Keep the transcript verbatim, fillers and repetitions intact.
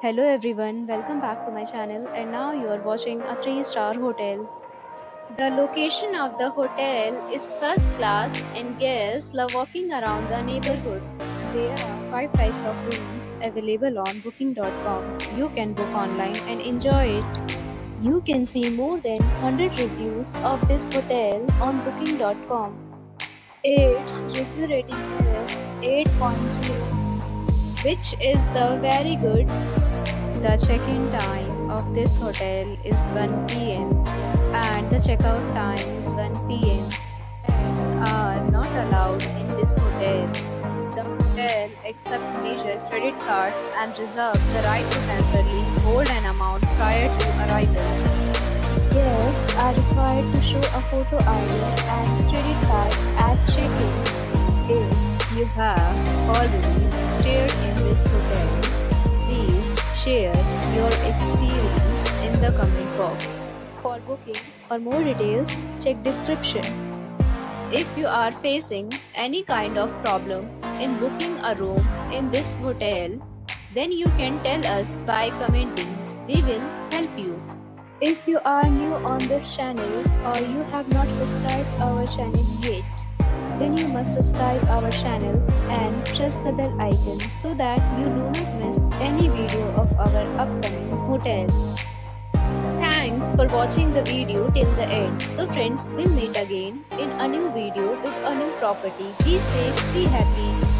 Hello everyone, welcome back to my channel, and now you are watching a three star hotel. The location of the hotel is first class and guests love walking around the neighborhood. There are five types of rooms available on booking dot com. You can book online and enjoy it. You can see more than one hundred reviews of this hotel on booking dot com. Its review rating is eight point zero. Which is the very good. The check-in time of this hotel is one P M and the checkout time is one P M Pets are not allowed in this hotel. The hotel accepts major credit cards and reserves the right to temporarily hold an amount prior to arrival. Guests are required to show a photo I D and credit card at check-in. If you have already stayed in this hotel, please share your experience in the comment box. For booking or more details, check description. If you are facing any kind of problem in booking a room in this hotel, then you can tell us by commenting. We will help you. If you are new on this channel or you have not subscribed our channel yet, then you must subscribe our channel and press the bell icon so that you do not miss any video of our upcoming hotel. Thanks for watching the video till the end. So friends, we'll meet again in a new video with a new property. Be safe, be happy.